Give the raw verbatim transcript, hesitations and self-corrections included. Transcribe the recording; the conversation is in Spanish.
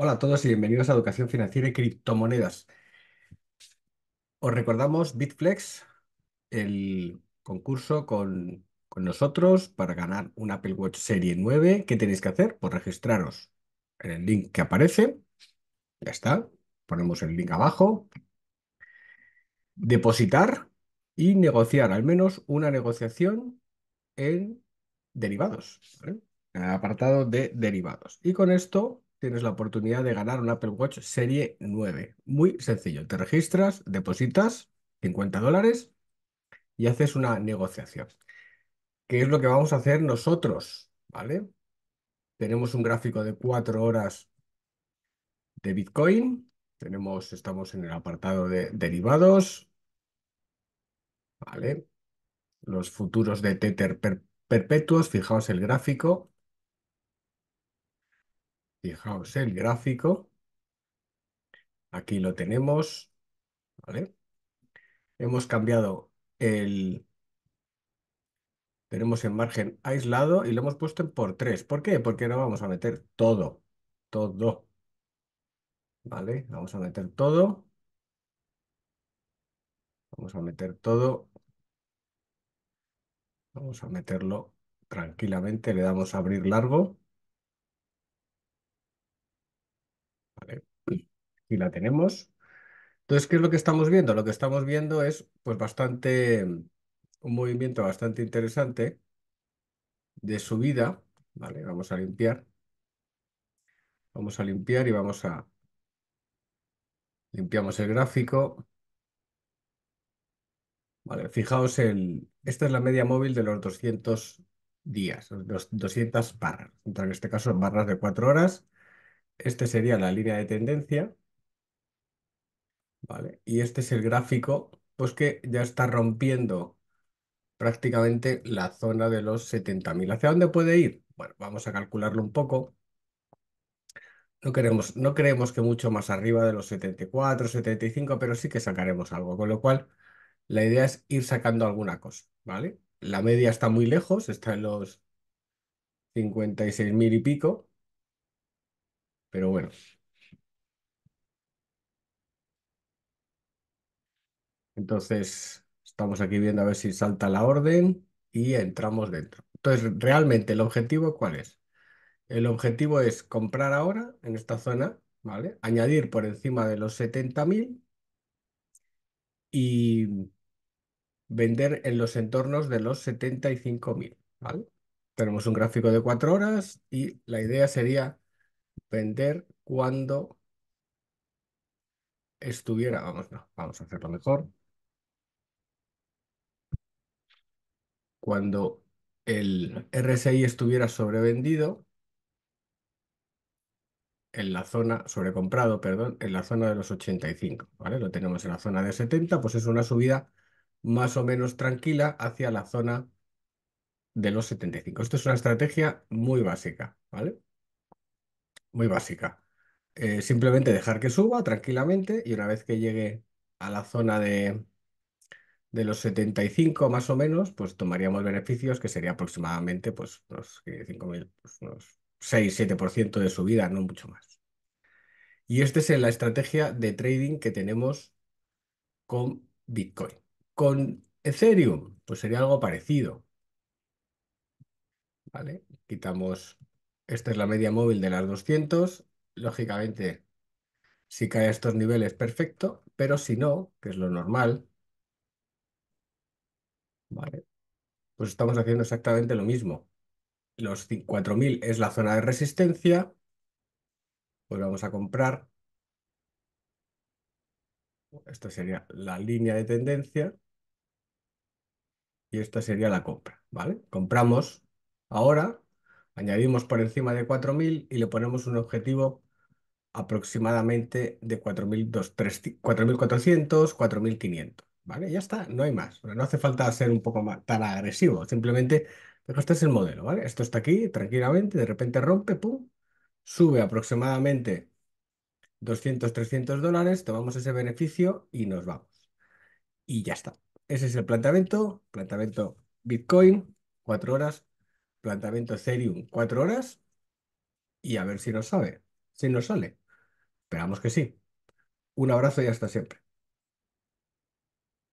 Hola a todos y bienvenidos a Educación Financiera y Criptomonedas. Os recordamos Bitflex, el concurso con, con nosotros para ganar un Apple Watch Series nueve. ¿Qué tenéis que hacer? Pues registraros en el link que aparece. Ya está. Ponemos el link abajo. Depositar y negociar al menos una negociación en derivados, ¿vale? En el apartado de derivados. Y con esto tienes la oportunidad de ganar un Apple Watch Serie nueve. Muy sencillo. Te registras, depositas cincuenta dólares y haces una negociación. ¿Qué es lo que vamos a hacer nosotros? ¿Vale? Tenemos un gráfico de cuatro horas de Bitcoin. Tenemos, estamos en el apartado de derivados. ¿Vale? Los futuros de Tether per perpetuos. Fijaos el gráfico. Fijaos el gráfico, aquí lo tenemos, ¿vale? Hemos cambiado el, tenemos el margen aislado y lo hemos puesto en por tres. ¿Por qué? Porque no vamos a meter todo, todo, ¿vale? Vamos a meter todo, vamos a meter todo, vamos a meterlo tranquilamente, le damos a abrir largo. Y la tenemos. Entonces, ¿qué es lo que estamos viendo? Lo que estamos viendo es pues bastante un movimiento bastante interesante de subida, ¿vale? Vamos a limpiar. Vamos a limpiar y vamos a limpiamos el gráfico. Vale, fijaos el esta es la media móvil de los doscientos días, los doscientas barras, entonces en este caso barras de cuatro horas. Este sería la línea de tendencia. ¿Vale? Y este es el gráfico, pues que ya está rompiendo prácticamente la zona de los setenta mil. ¿Hacia dónde puede ir? Bueno, vamos a calcularlo un poco. No queremos, no creemos que mucho más arriba de los setenta y cuatro, setenta y cinco, pero sí que sacaremos algo. Con lo cual, la idea es ir sacando alguna cosa. ¿Vale? La media está muy lejos, está en los cincuenta y seis mil y pico. Pero bueno. Entonces, estamos aquí viendo a ver si salta la orden y entramos dentro. Entonces, realmente, ¿el objetivo cuál es? El objetivo es comprar ahora en esta zona, ¿vale? Añadir por encima de los setenta mil y vender en los entornos de los setenta y cinco mil, ¿vale? Tenemos un gráfico de cuatro horas y la idea sería vender cuando estuviera... Vamos, no, vamos a hacerlo mejor. Cuando el R S I estuviera sobrevendido, en la zona, sobrecomprado, perdón, en la zona de los ochenta y cinco, ¿vale? Lo tenemos en la zona de setenta, pues es una subida más o menos tranquila hacia la zona de los setenta y cinco. Esto es una estrategia muy básica, ¿vale? Muy básica. Eh, simplemente dejar que suba tranquilamente y una vez que llegue a la zona de... de los setenta y cinco más o menos, pues tomaríamos beneficios que sería aproximadamente pues, unos cinco mil, pues, unos seis siete por ciento de subida, no mucho más. Y esta es la estrategia de trading que tenemos con Bitcoin. Con Ethereum, pues sería algo parecido. ¿Vale? Quitamos, esta es la media móvil de las doscientas, lógicamente si cae a estos niveles perfecto, pero si no, que es lo normal, ¿vale? Pues estamos haciendo exactamente lo mismo. Los cuatro mil es la zona de resistencia. Pues vamos a comprar. Esta sería la línea de tendencia. Y esta sería la compra, ¿vale? Compramos ahora, añadimos por encima de cuatro mil y le ponemos un objetivo aproximadamente de cuatro mil cuatrocientos, cuatro mil quinientos. ¿Vale? Ya está, no hay más. No hace falta ser un poco más, tan agresivo. Simplemente, pero este es el modelo, ¿vale? Esto está aquí tranquilamente, de repente rompe, pum, sube aproximadamente doscientos, trescientos dólares, tomamos ese beneficio y nos vamos. Y ya está. Ese es el planteamiento. Planteamiento Bitcoin, cuatro horas. Planteamiento Ethereum, cuatro horas. Y a ver si nos sale. Si nos sale. Esperamos que sí. Un abrazo y hasta siempre.